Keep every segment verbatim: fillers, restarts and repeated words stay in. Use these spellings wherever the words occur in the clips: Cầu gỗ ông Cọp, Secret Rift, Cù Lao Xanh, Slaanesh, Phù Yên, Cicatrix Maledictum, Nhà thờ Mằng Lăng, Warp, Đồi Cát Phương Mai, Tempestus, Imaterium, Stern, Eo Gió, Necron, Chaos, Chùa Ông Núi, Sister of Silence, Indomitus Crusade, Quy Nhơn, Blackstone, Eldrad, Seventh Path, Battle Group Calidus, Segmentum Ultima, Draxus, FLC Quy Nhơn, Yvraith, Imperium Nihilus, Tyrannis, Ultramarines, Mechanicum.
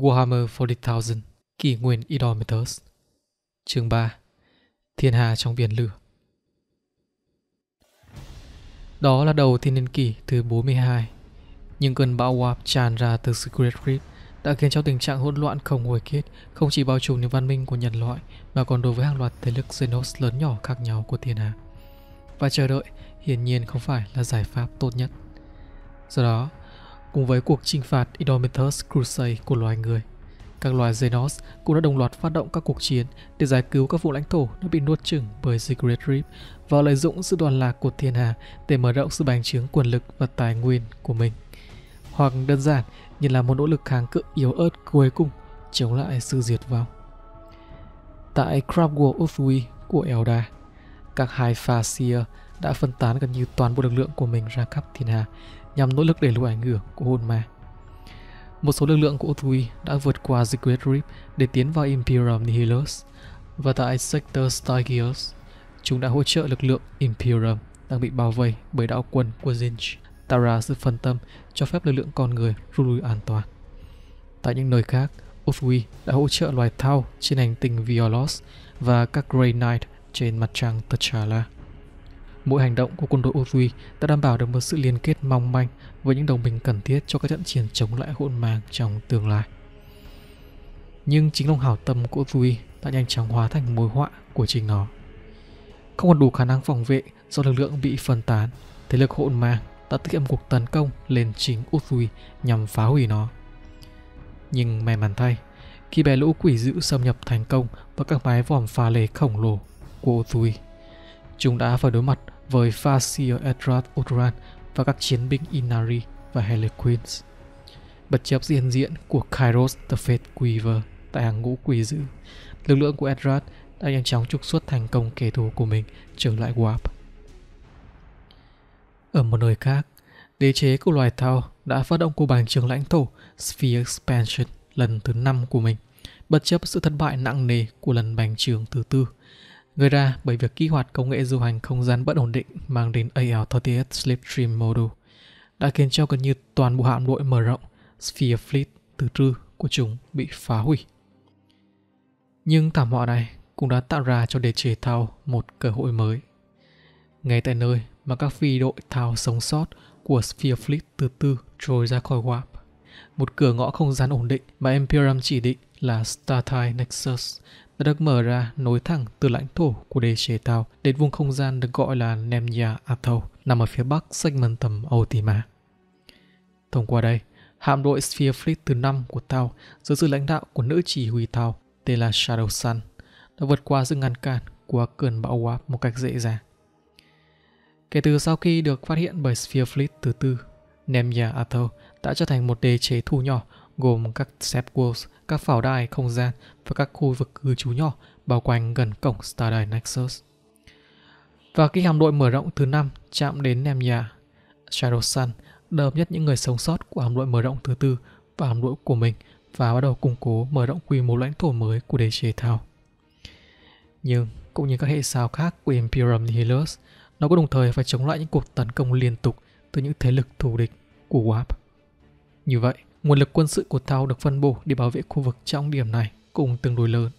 Warhammer bốn mươi nghìn kỷ nguyên Indomitus. Chương ba: Thiên hà trong biển lửa. Đó là đầu thiên niên kỷ thứ bốn mươi hai. Nhưng cơn bão Warp tràn ra từ Secret Rift đã khiến cho tình trạng hỗn loạn không hồi kết không chỉ bao trùm đến văn minh của nhân loại mà còn đối với hàng loạt thế lực Xenos lớn nhỏ khác nhau của thiên hà. Và chờ đợi hiển nhiên không phải là giải pháp tốt nhất. Do đó, cùng với cuộc chinh phạt Indomitus Crusade của loài người, các loài Xenos cũng đã đồng loạt phát động các cuộc chiến để giải cứu các vùng lãnh thổ đã bị nuốt chửng bởi Secret Rift và lợi dụng sự đoàn lạc của thiên hà để mở rộng sự bành trướng quyền lực và tài nguyên của mình. Hoặc đơn giản như là một nỗ lực kháng cự yếu ớt cuối cùng chống lại sự diệt vong. Tại Craftworld Ulthwé của Eldrad, các hai Phasir đã phân tán gần như toàn bộ lực lượng của mình ra khắp thiên hà nhằm nỗ lực đẩy lùi ảnh hưởng của hồn ma. Một số lực lượng của Ulthwé đã vượt qua Secret Rift để tiến vào Imperium Nihilus, và tại Sector Stygios, chúng đã hỗ trợ lực lượng Imperium đang bị bao vây bởi đạo quân của Zinj, tạo ra sự phân tâm cho phép lực lượng con người rút lui an toàn. Tại những nơi khác, Ulthwé đã hỗ trợ loài thau trên hành tinh Violos và các Grey Knight trên mặt trăng Tachala. Mỗi hành động của quân đội Ulthwé đã đảm bảo được một sự liên kết mong manh với những đồng minh cần thiết cho các trận chiến chống lại hỗn mang trong tương lai. Nhưng chính lòng hảo tâm của Ulthwé đã nhanh chóng hóa thành mối họa của chính nó. Không còn đủ khả năng phòng vệ do lực lượng bị phân tán, thế lực hỗn mang đã thực hiện cuộc tấn công lên chính Ulthwé nhằm phá hủy nó. Nhưng may mắn thay, khi bè lũ quỷ dữ xâm nhập thành công vào các mái vòm pha lê khổng lồ của Ulthwé, chúng đã phải đối mặt với Phasir, Eldrad, Odran và các chiến binh Inari và Heliquins. Bất chấp sự hiện diện của Kairos the Fate Weaver tại hàng ngũ quỷ dữ, lực lượng của Eldrad đã nhanh chóng trục xuất thành công kẻ thù của mình trở lại Warp. Ở một nơi khác, đế chế của loài thau đã phát động cuộc bành trướng lãnh thổ Sphere Expansion lần thứ năm của mình, bất chấp sự thất bại nặng nề của lần bành trướng thứ tư, gây ra bởi việc kích hoạt công nghệ du hành không gian bất ổn định mang đến A L ba mươi tám Slipstream Module, đã khiến cho gần như toàn bộ hạm đội mở rộng Sphere Fleet thứ tư của chúng bị phá hủy. Nhưng thảm họa này cũng đã tạo ra cho đế chế thau một cơ hội mới. Ngay tại nơi mà các phi đội thau sống sót của Sphere Fleet thứ tư trôi ra khỏi Warp, một cửa ngõ không gian ổn định mà Imperium chỉ định là Pariah Nexus đã được mở ra nối thẳng từ lãnh thổ của đế chế thau đến vùng không gian được gọi là Nemia Athol nằm ở phía bắc Segmentum Ultima. Thông qua đây, hạm đội Sphere Fleet thứ năm của thau dưới sự lãnh đạo của nữ chỉ huy thau tên là Shadow Sun đã vượt qua sự ngăn cản của cơn bão Warp một cách dễ dàng. Kể từ sau khi được phát hiện bởi Sphere Fleet thứ tư, Nemia Athol đã trở thành một đế chế thu nhỏ gồm các Sepworlds, các pháo đài không gian và các khu vực cư trú nhỏ bao quanh gần cổng Pariah Nexus. Và khi hạm đội mở rộng thứ năm chạm đến Nemia, Shadow Sun đã hợp nhất những người sống sót của hạm đội mở rộng thứ tư và hạm đội của mình và bắt đầu củng cố mở rộng quy mô lãnh thổ mới của đế chế thau. Nhưng cũng như các hệ sao khác của Imperium Nihilus, nó cũng đồng thời phải chống lại những cuộc tấn công liên tục từ những thế lực thù địch của Warp. Như vậy, nguồn lực quân sự của thau được phân bổ để bảo vệ khu vực trọng điểm này cũng tương đối lớn.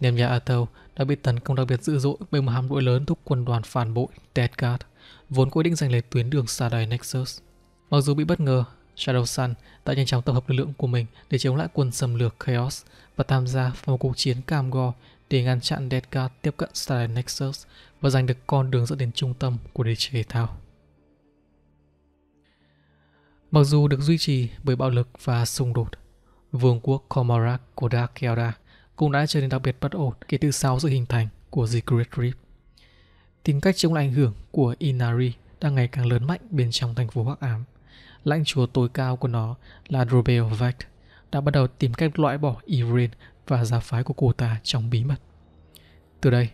Nemia Athol đã bị tấn công đặc biệt dữ dội bởi một hạm đội lớn thuộc quân đoàn phản bội Dead Guard, vốn có ý định giành lấy tuyến đường Pariah Nexus. Mặc dù bị bất ngờ, Shadow Sun đã nhanh chóng tập hợp lực lượng của mình để chống lại quân xâm lược Chaos và tham gia vào một cuộc chiến cam go để ngăn chặn Dead Guard tiếp cận Pariah Nexus và giành được con đường dẫn đến trung tâm của đế chế thau. Mặc dù được duy trì bởi bạo lực và xung đột, vương quốc Cormorak của Dark Eldrad cũng đã trở nên đặc biệt bất ổn kể từ sau sự hình thành của Secret Rift. Tính cách chống lại ảnh hưởng của Inari đang ngày càng lớn mạnh bên trong thành phố Hắc Ám. Lãnh chúa tối cao của nó là Drobel Vect đã bắt đầu tìm cách loại bỏ Yvraith và gia phái của cô ta trong bí mật. Từ đây,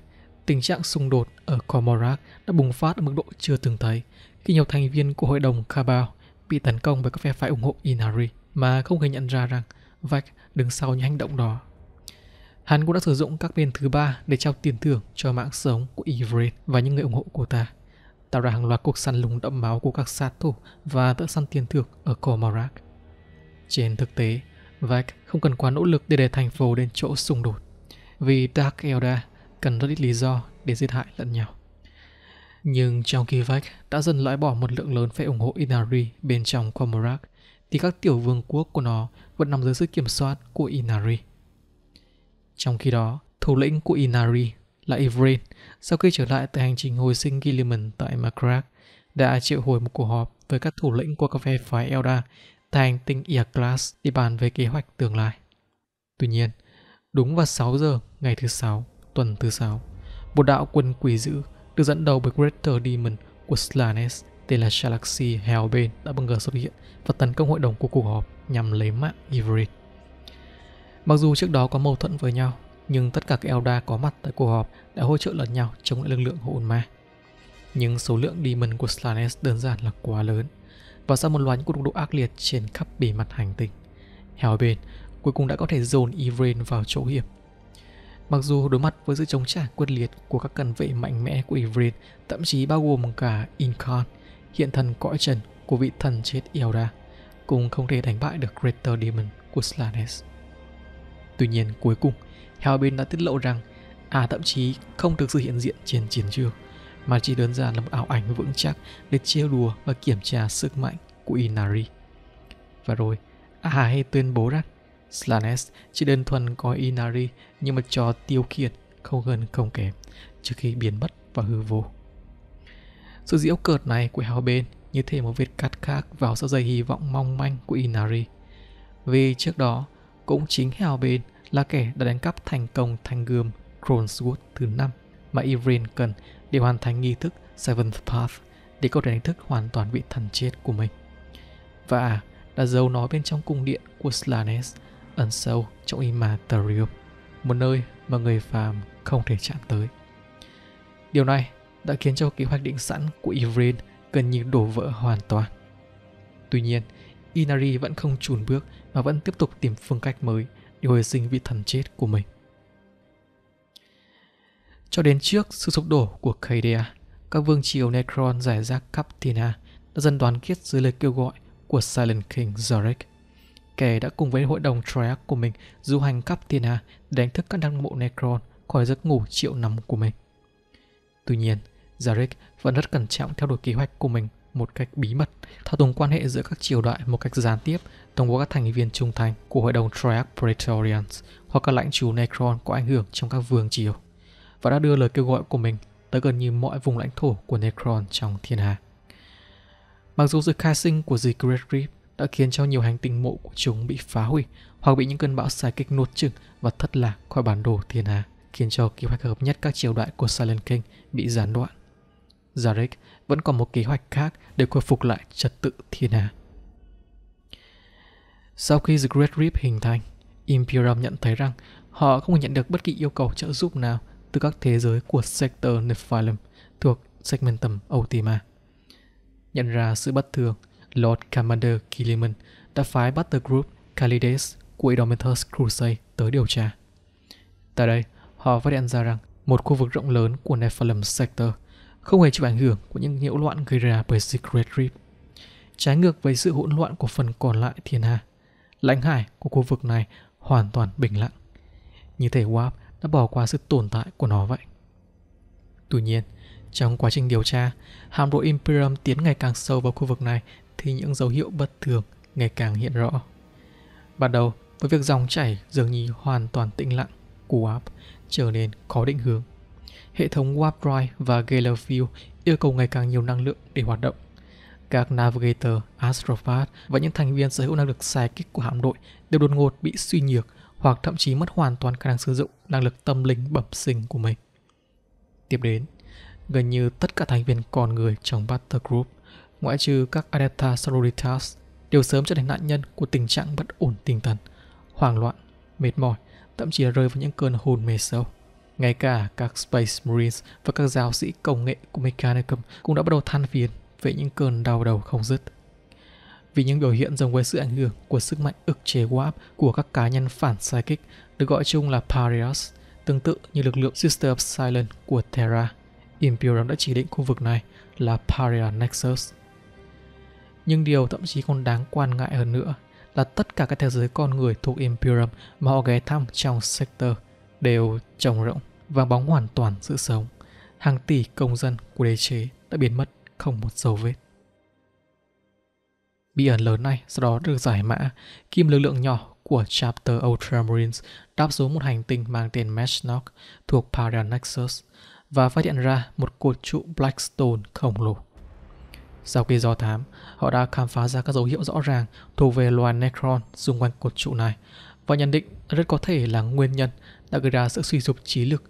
tình trạng xung đột ở Cormorak đã bùng phát ở mức độ chưa từng thấy khi nhiều thành viên của hội đồng Cabal bị tấn công bởi các phe phái ủng hộ Inari mà không hề nhận ra rằng Vạch đứng sau những hành động đó. Hắn cũng đã sử dụng các bên thứ ba để trao tiền thưởng cho mạng sống của Yvraith và những người ủng hộ cô ta, tạo ra hàng loạt cuộc săn lùng đẫm máu của các sát thủ và thợ săn tiền thưởng ở Cormorak. Trên thực tế, và không cần quá nỗ lực để để thành phố đến chỗ xung đột, vì Dark Eldar cần rất ít lý do để giết hại lẫn nhau. Nhưng trong khi Vách đã dần loại bỏ một lượng lớn phe ủng hộ Inari bên trong Cormorak, thì các tiểu vương quốc của nó vẫn nằm dưới sự kiểm soát của Inari. Trong khi đó, thủ lĩnh của Inari là Yvraith, sau khi trở lại từ hành trình hồi sinh Gilliman tại Makrak, đã triệu hồi một cuộc họp với các thủ lĩnh của các phe phái Eldar tại hành tinh Iaclas để bàn về kế hoạch tương lai. Tuy nhiên, đúng vào sáu giờ ngày thứ sáu, tuần thứ sáu, một đạo quân quỷ dữ được dẫn đầu bởi Greater Demon của Slaanesh tên là Shalaxi Helbane đã bất ngờ xuất hiện và tấn công hội đồng của cuộc họp nhằm lấy mạng Yvraith. Mặc dù trước đó có mâu thuẫn với nhau, nhưng tất cả các Eldar có mặt tại cuộc họp đã hỗ trợ lẫn nhau chống lại lực lượng hồn ma. Nhưng số lượng Demon của Slaanesh đơn giản là quá lớn, và sau một loạt những cuộc đụng độ ác liệt trên khắp bề mặt hành tinh, Helbane cuối cùng đã có thể dồn Yvraith vào chỗ hiểm. Mặc dù đối mặt với sự chống trả quyết liệt của các cận vệ mạnh mẽ của Yvraith, thậm chí bao gồm cả Incarn, hiện thần cõi trần của vị thần chết Eldar, cũng không thể đánh bại được Greater Demon của Slaanesh. Tuy nhiên, cuối cùng, Helbane đã tiết lộ rằng à thậm chí không thực sự hiện diện trên chiến trường, mà chỉ đơn giản là một ảo ảnh vững chắc để trêu đùa và kiểm tra sức mạnh của Inari. Và rồi, à hay tuyên bố rằng Slaanesh chỉ đơn thuần coi Inari như một trò tiêu khiển không hơn không kém, trước khi biến mất và hư vô. Sự diễu cợt này của Helbane như thể một vết cắt khác vào sau dây hy vọng mong manh của Inari, vì trước đó cũng chính Helbane là kẻ đã đánh cắp thành công thanh gươm Cronswood thứ năm mà Yvraith cần để hoàn thành nghi thức Seventh Path để có thể đánh thức hoàn toàn vị thần chết của mình. Và đã giấu nó bên trong cung điện của Slaanesh, ẩn sâu trong Imaterium, một nơi mà người phàm không thể chạm tới. Điều này đã khiến cho kế hoạch định sẵn của Yvraith gần như đổ vỡ hoàn toàn. Tuy nhiên, Inari vẫn không chùn bước mà vẫn tiếp tục tìm phương cách mới để hồi sinh vị thần chết của mình. Cho đến trước sự sụp đổ của Kairos, các vương triều Necron rải rác khắp thiên hà đã dần đoàn kết dưới lời kêu gọi của Silent King Szarekh, kẻ đã cùng với hội đồng Triarch của mình du hành khắp thiên hà đánh thức các năng mộ Necron khỏi giấc ngủ triệu năm của mình. Tuy nhiên, Szarekh vẫn rất cẩn trọng theo đuổi kế hoạch của mình một cách bí mật, thao túng quan hệ giữa các triều đại một cách gián tiếp thông qua các thành viên trung thành của hội đồng Triarch Praetorians hoặc các lãnh chúa Necron có ảnh hưởng trong các vương triều, và đã đưa lời kêu gọi của mình tới gần như mọi vùng lãnh thổ của Necron trong thiên hà. Mặc dù sự khai sinh của Secret Rift đã khiến cho nhiều hành tinh mộ của chúng bị phá hủy hoặc bị những cơn bão xài kích nuốt chửng và thất lạc khỏi bản đồ thiên hà, khiến cho kế hoạch hợp nhất các triều đại của Silent King bị gián đoạn, Szarekh vẫn còn một kế hoạch khác để khôi phục lại trật tự thiên hà. Sau khi The Great Rift hình thành, Imperium nhận thấy rằng họ không nhận được bất kỳ yêu cầu trợ giúp nào từ các thế giới của Sector Nephilim thuộc Segmentum Ultima. Nhận ra sự bất thường, Lord Commander Gilliman đã phái Battle Group Calidus của Indomitus Crusade tới điều tra. Tại đây, họ phát hiện ra rằng một khu vực rộng lớn của Nephilim Sector không hề chịu ảnh hưởng của những nhiễu loạn gây ra bởi Secret Rift. Trái ngược với sự hỗn loạn của phần còn lại thiên hà, lãnh hải của khu vực này hoàn toàn bình lặng, như thể Warp đã bỏ qua sự tồn tại của nó vậy. Tuy nhiên, trong quá trình điều tra, hạm đội Imperium tiến ngày càng sâu vào khu vực này thì những dấu hiệu bất thường ngày càng hiện rõ. Bắt đầu với việc dòng chảy dường như hoàn toàn tĩnh lặng của Warp trở nên khó định hướng. Hệ thống Warp Drive và Galer Field yêu cầu ngày càng nhiều năng lượng để hoạt động. Các Navigator, Astropath và những thành viên sở hữu năng lực Psychic của hạm đội đều đột ngột bị suy nhược hoặc thậm chí mất hoàn toàn khả năng sử dụng năng lực tâm linh bẩm sinh của mình. Tiếp đến, gần như tất cả thành viên còn người trong Battle Group, ngoại trừ các Adepta Sororitas, đều sớm trở thành nạn nhân của tình trạng bất ổn tinh thần, hoảng loạn, mệt mỏi, thậm chí là rơi vào những cơn hôn mê sâu. Ngay cả các Space Marines và các giáo sĩ công nghệ của Mechanicum cũng đã bắt đầu than phiền về những cơn đau đầu không dứt. Vì những biểu hiện giống với sự ảnh hưởng của sức mạnh ức chế Warp của các cá nhân phản psychic được gọi chung là Pariahs, tương tự như lực lượng Sister of Silence của Terra, Imperium đã chỉ định khu vực này là Pariah Nexus. Nhưng điều thậm chí còn đáng quan ngại hơn nữa là tất cả các thế giới con người thuộc Imperium mà họ ghé thăm trong Sector đều trồng rộng, vàng bóng hoàn toàn sự sống. Hàng tỷ công dân của đế chế đã biến mất không một dấu vết. Bí ẩn lớn này sau đó được giải mã, kim lực lượng nhỏ của Chapter Ultramarines đáp xuống một hành tinh mang tên Meshnock thuộc Pariah Nexus và phát hiện ra một cột trụ Blackstone khổng lồ. Sau khi do thám, họ đã khám phá ra các dấu hiệu rõ ràng thuộc về loài Necron xung quanh cột trụ này và nhận định rất có thể là nguyên nhân đã gây ra sự suy sụp trí lực,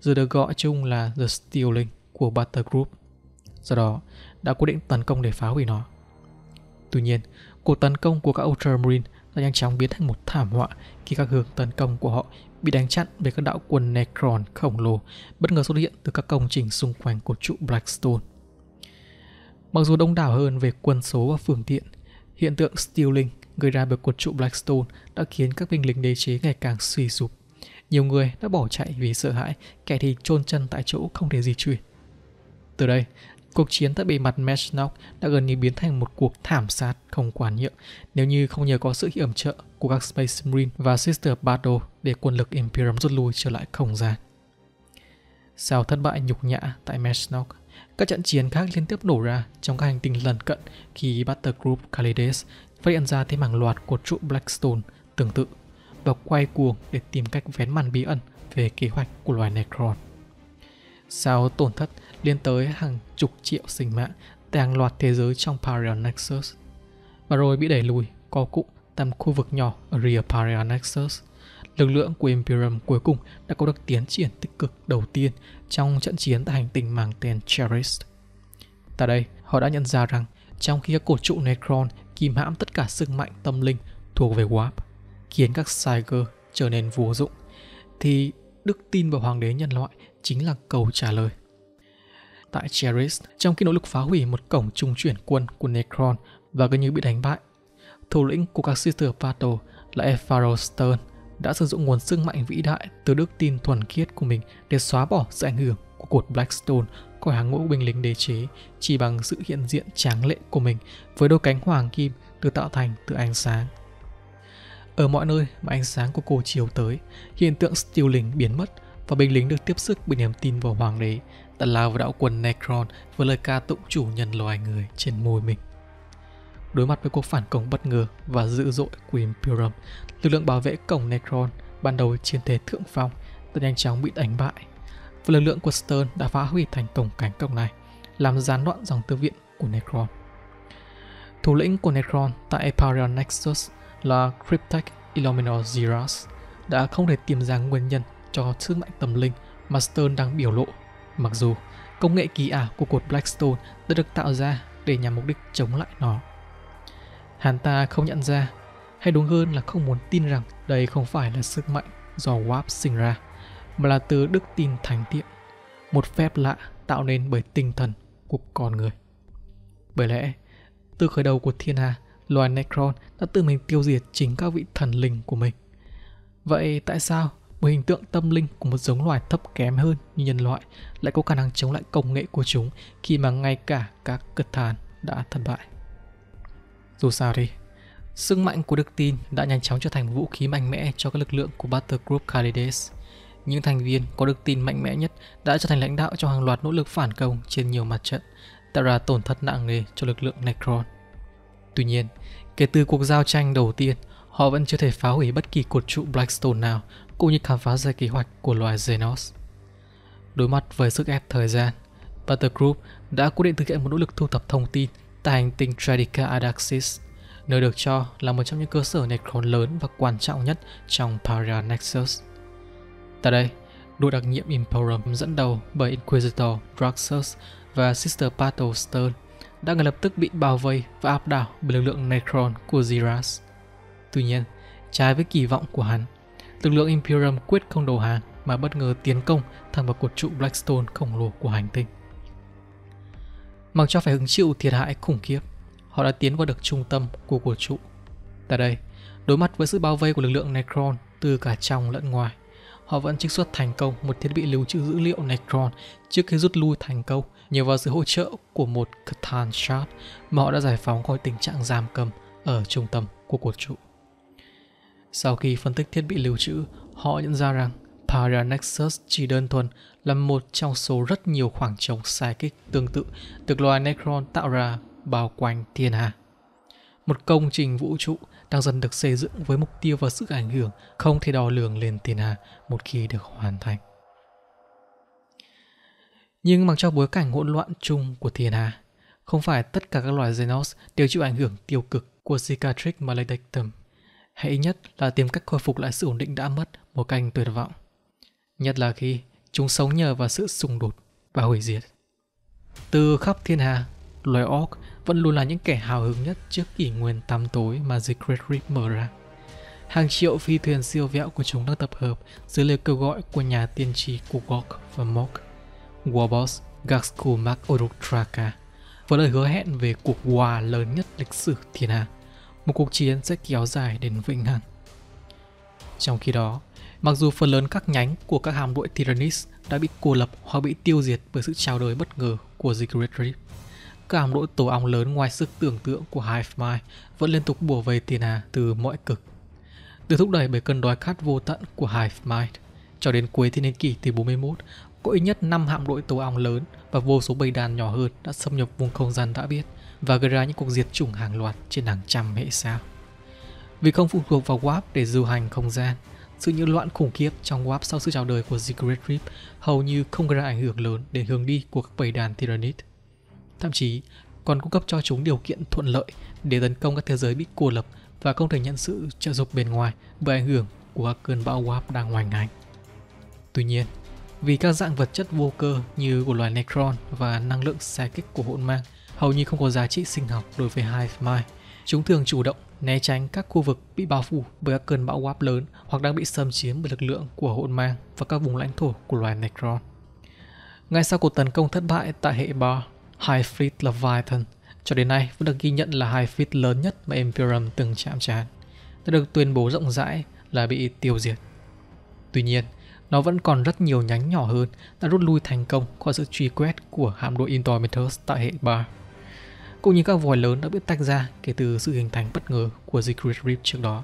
giờ được gọi chung là The Stealing của Battle Group. Do đó, đã quyết định tấn công để phá hủy nó. Tuy nhiên, cuộc tấn công của các Ultramarine đã nhanh chóng biến thành một thảm họa khi các hướng tấn công của họ bị đánh chặn bởi các đạo quân Necron khổng lồ bất ngờ xuất hiện từ các công trình xung quanh cột trụ Blackstone. Mặc dù đông đảo hơn về quân số và phương tiện, hiện tượng Stealing gây ra bởi cột trụ Blackstone đã khiến các binh lính đế chế ngày càng suy sụp. Nhiều người đã bỏ chạy vì sợ hãi, kẻ thì chôn chân tại chỗ không thể di chuyển. Từ đây, cuộc chiến tại bề mặt Meshnock đã gần như biến thành một cuộc thảm sát không quản nhượng nếu như không nhờ có sự yểm trợ của các Space Marine và Sister Battle để quân lực Imperium rút lui trở lại không gian. Sau thất bại nhục nhã tại Meshnock, các trận chiến khác liên tiếp nổ ra trong các hành tinh lân cận khi Battle Group Calidus phát hiện ra thêm hàng loạt cột trụ Blackstone tương tự và quay cuồng để tìm cách vén màn bí ẩn về kế hoạch của loài Necron. Sau tổn thất lên tới hàng chục triệu sinh mạng tại hàng loạt thế giới trong Pariah Nexus, và rồi bị đẩy lùi co cụm tại một khu vực nhỏ ở Rear Pariah Nexus, lực lượng của Imperium cuối cùng đã có được tiến triển tích cực đầu tiên trong trận chiến tại hành tinh mang tên Cheris. Tại đây, họ đã nhận ra rằng trong khi các cột trụ Necron kìm hãm tất cả sức mạnh tâm linh thuộc về Warp, khiến các Saiger trở nên vô dụng, thì đức tin vào hoàng đế nhân loại chính là câu trả lời. Tại Cheris, trong khi nỗ lực phá hủy một cổng trung chuyển quân của Necron và gần như bị đánh bại, thủ lĩnh của các Sister Battle là Stern đã sử dụng nguồn sức mạnh vĩ đại từ đức tin thuần khiết của mình để xóa bỏ sự ảnh hưởng của cột Blackstone khỏi hàng ngũ binh lính đế chế chỉ bằng sự hiện diện tráng lệ của mình với đôi cánh hoàng kim được tạo thành từ ánh sáng. Ở mọi nơi mà ánh sáng của cô chiếu tới, hiện tượng Stealing biến mất và binh lính được tiếp sức bởi niềm tin vào hoàng đế, tà lao và đạo quân Necron với lời ca tụng chủ nhân loài người trên môi mình. Đối mặt với cuộc phản công bất ngờ và dữ dội của Imperium, lực lượng bảo vệ cổng Necron ban đầu chiếm thế thượng phong đã nhanh chóng bị đánh bại, và lực lượng của Stern đã phá hủy thành công cánh cổng này, làm gián đoạn dòng tư viện của Necron. Thủ lĩnh của Necron tại Pariah Nexus là Cryptek Illuminor Ziras đã không thể tìm ra nguyên nhân cho sức mạnh tâm linh mà Stern đang biểu lộ, mặc dù công nghệ kỳ ảo của cột Blackstone đã được tạo ra để nhằm mục đích chống lại nó. Hắn ta không nhận ra, hay đúng hơn là không muốn tin rằng đây không phải là sức mạnh do Warp sinh ra, mà là từ đức tin thánh thiện, một phép lạ tạo nên bởi tinh thần của con người. Bởi lẽ, từ khởi đầu của thiên hà, loài Necron đã tự mình tiêu diệt chính các vị thần linh của mình. Vậy tại sao một hình tượng tâm linh của một giống loài thấp kém hơn như nhân loại lại có khả năng chống lại công nghệ của chúng khi mà ngay cả các cực thàn đã thất bại? Dù sao thì, sức mạnh của đức tin đã nhanh chóng trở thành một vũ khí mạnh mẽ cho các lực lượng của Battle Group Calidus. Những thành viên có đức tin mạnh mẽ nhất đã trở thành lãnh đạo trong hàng loạt nỗ lực phản công trên nhiều mặt trận, tạo ra tổn thất nặng nề cho lực lượng Necron. Tuy nhiên, kể từ cuộc giao tranh đầu tiên, họ vẫn chưa thể phá hủy bất kỳ cột trụ Blackstone nào cũng như khám phá ra kế hoạch của loài Xenos. Đối mặt với sức ép thời gian, Battle Group đã quyết định thực hiện một nỗ lực thu thập thông tin tại hành tinh Tradica Adaxis, nơi được cho là một trong những cơ sở Necron lớn và quan trọng nhất trong Pariah Nexus. Tại đây, đội đặc nhiệm Imperium dẫn đầu bởi Inquisitor Draxus và Sister Battle Stern đã ngay lập tức bị bao vây và áp đảo bởi lực lượng Necron của Ziras. Tuy nhiên, trái với kỳ vọng của hắn, lực lượng Imperium quyết không đầu hàng mà bất ngờ tiến công thẳng vào cột trụ Blackstone khổng lồ của hành tinh. Mặc cho phải hứng chịu thiệt hại khủng khiếp, họ đã tiến vào được trung tâm của cột trụ. Tại đây, đối mặt với sự bao vây của lực lượng Necron từ cả trong lẫn ngoài, họ vẫn trích xuất thành công một thiết bị lưu trữ dữ liệu Necron trước khi rút lui thành công nhờ vào sự hỗ trợ của một Catan Shard mà họ đã giải phóng khỏi tình trạng giam cầm ở trung tâm của cột trụ. Sau khi phân tích thiết bị lưu trữ, họ nhận ra rằng Pariah Nexus chỉ đơn thuần là một trong số rất nhiều khoảng trống psychic tương tự được loài Necron tạo ra bao quanh thiên hà. Một công trình vũ trụ đang dần được xây dựng với mục tiêu và sự ảnh hưởng không thể đo lường lên thiên hà một khi được hoàn thành. Nhưng mặc cho bối cảnh hỗn loạn chung của thiên hà, không phải tất cả các loài Xenos đều chịu ảnh hưởng tiêu cực của Cicatrix Maledictum. Hãy nhất là tìm cách khôi phục lại sự ổn định đã mất một cách tuyệt vọng, nhất là khi chúng sống nhờ vào sự xung đột và hủy diệt. Từ khắp thiên hà, loài Orc vẫn luôn là những kẻ hào hứng nhất trước kỷ nguyên tăm tối mà Secret Rift mở ra. Hàng triệu phi thuyền siêu vẹo của chúng đang tập hợp dưới lời kêu gọi của nhà tiên tri Kugok và Mok, Warboss Gaxkumak Orutraka, với lời hứa hẹn về cuộc hòa lớn nhất lịch sử thiên hà, một cuộc chiến sẽ kéo dài đến vĩnh hằng. Trong khi đó, mặc dù phần lớn các nhánh của các hạm đội Tyrannis đã bị cô lập hoặc bị tiêu diệt bởi sự chào đời bất ngờ của Secret Rift, các hạm đội tổ ong lớn ngoài sức tưởng tượng của Hive Mind vẫn liên tục bùa về thiên hà từ mọi cực. Được thúc đẩy bởi cơn đói khát vô tận của Hive Mind, cho đến cuối thiên niên kỷ thứ bốn mươi mốt, có ít nhất năm hạm đội tổ ong lớn và vô số bầy đàn nhỏ hơn đã xâm nhập vùng không gian đã biết và gây ra những cuộc diệt chủng hàng loạt trên hàng trăm hệ sao. Vì không phụ thuộc vào Warp để du hành không gian, sự nhiễu loạn khủng khiếp trong Warp sau sự chào đời của Secret Rift hầu như không gây ra ảnh hưởng lớn đến hướng đi của các bầy đàn Tyranid. Thậm chí còn cung cấp cho chúng điều kiện thuận lợi để tấn công các thế giới bị cô lập và không thể nhận sự trợ giúp bên ngoài bởi ảnh hưởng của các cơn bão Warp đang hoành hành. Tuy nhiên, vì các dạng vật chất vô cơ như của loài Necron và năng lượng psychic của hỗn mang hầu như không có giá trị sinh học đối với Hive Mind, chúng thường chủ động né tránh các khu vực bị bao phủ bởi các cơn bão Warp lớn hoặc đang bị xâm chiếm bởi lực lượng của hỗn mang và các vùng lãnh thổ của loài Necron. Ngay sau cuộc tấn công thất bại tại hệ Bar, High Fleet Leviathan cho đến nay vẫn được ghi nhận là High Fleet lớn nhất mà Imperium từng chạm trán, đã được tuyên bố rộng rãi là bị tiêu diệt. Tuy nhiên, nó vẫn còn rất nhiều nhánh nhỏ hơn đã rút lui thành công khỏi sự truy quét của hạm đội Indomitus tại hệ Bar, cũng như các vòi lớn đã bị tách ra kể từ sự hình thành bất ngờ của Secret Rift trước đó.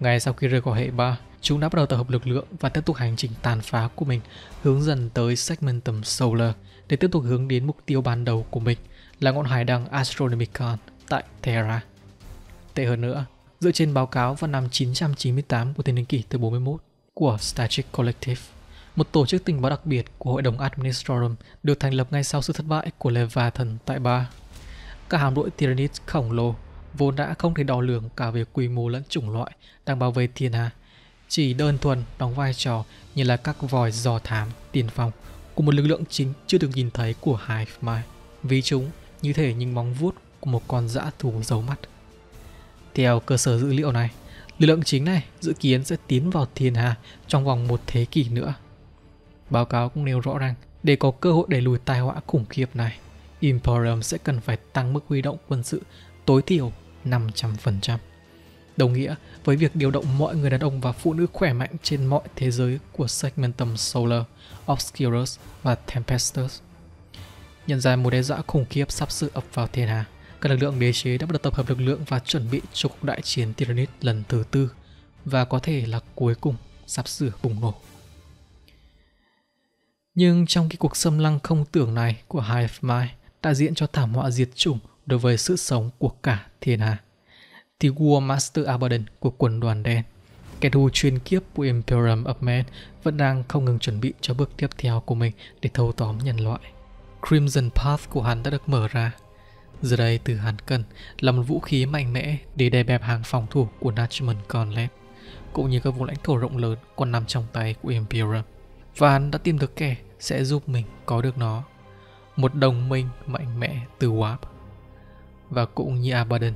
Ngay sau khi rời khỏi hệ Bar, chúng đã bắt đầu tập hợp lực lượng và tiếp tục hành trình tàn phá của mình hướng dần tới Segmentum Solar để tiếp tục hướng đến mục tiêu ban đầu của mình là ngọn hải đăng Astronomicon tại Terra. Tệ hơn nữa, dựa trên báo cáo vào năm chín trăm chín mươi tám của thiên niên kỷ thứ bốn mươi mốt của Strategic Collective, một tổ chức tình báo đặc biệt của Hội đồng Administrorum được thành lập ngay sau sự thất bại của Leviathan tại Bar. Các hạm đội Tyranid khổng lồ vốn đã không thể đo lường cả về quy mô lẫn chủng loại đang bảo vệ thiên hà, chỉ đơn thuần đóng vai trò như là các vòi dò thám tiền phòng của một lực lượng chính chưa được nhìn thấy của Hive Mind, vì chúng như thể những móng vuốt của một con dã thú giấu mắt. Theo cơ sở dữ liệu này, lực lượng chính này dự kiến sẽ tiến vào thiên hà trong vòng một thế kỷ nữa. Báo cáo cũng nêu rõ rằng để có cơ hội đẩy lùi tai họa khủng khiếp này, Imperium sẽ cần phải tăng mức huy động quân sự tối thiểu năm trăm phần trăm. Đồng nghĩa với việc điều động mọi người đàn ông và phụ nữ khỏe mạnh trên mọi thế giới của Segmentum Solar, Obscurus và Tempestus. Nhận ra một đe dọa khủng khiếp sắp sự ập vào thiên hà, các lực lượng đế chế đã bắt đầu tập hợp lực lượng và chuẩn bị cho cuộc đại chiến Tyranid lần thứ tư và có thể là cuối cùng sắp sửa bùng nổ. Nhưng trong cái cuộc xâm lăng không tưởng này của Hive Mind đại diện cho thảm họa diệt chủng đối với sự sống của cả thiên hà, thì War Master Abaddon của quân đoàn đen, kẻ thù chuyên kiếp của Imperium of Man, vẫn đang không ngừng chuẩn bị cho bước tiếp theo của mình để thâu tóm nhân loại. Crimson Path của hắn đã được mở ra. Giờ đây từ hắn cần là một vũ khí mạnh mẽ để đè bẹp hàng phòng thủ của Nachman Conlep, cũng như các vùng lãnh thổ rộng lớn còn nằm trong tay của Imperium. Và hắn đã tìm được kẻ sẽ giúp mình có được nó, một đồng minh mạnh mẽ từ Warp. Và cũng như Abaddon,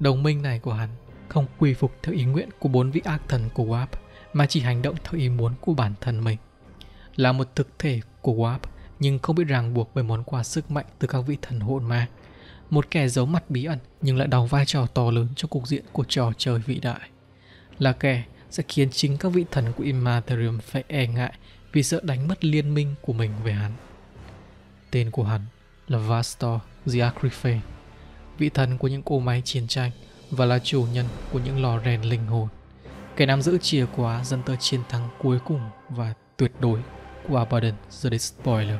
đồng minh này của hắn không quy phục theo ý nguyện của bốn vị ác thần của Warp, mà chỉ hành động theo ý muốn của bản thân mình. Là một thực thể của Warp nhưng không bị ràng buộc bởi món quà sức mạnh từ các vị thần hỗn mang, một kẻ giấu mặt bí ẩn nhưng lại đóng vai trò to lớn trong cục diện của trò chơi vĩ đại, là kẻ sẽ khiến chính các vị thần của Immaterium phải e ngại vì sợ đánh mất liên minh của mình về hắn. Tên của hắn là Vastor the Acrifane, vị thần của những cỗ máy chiến tranh và là chủ nhân của những lò rèn linh hồn, kẻ nắm giữ chìa khóa dẫn tới chiến thắng cuối cùng và tuyệt đối của Abaddon The Despoiler.